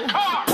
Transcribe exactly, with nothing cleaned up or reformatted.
the car!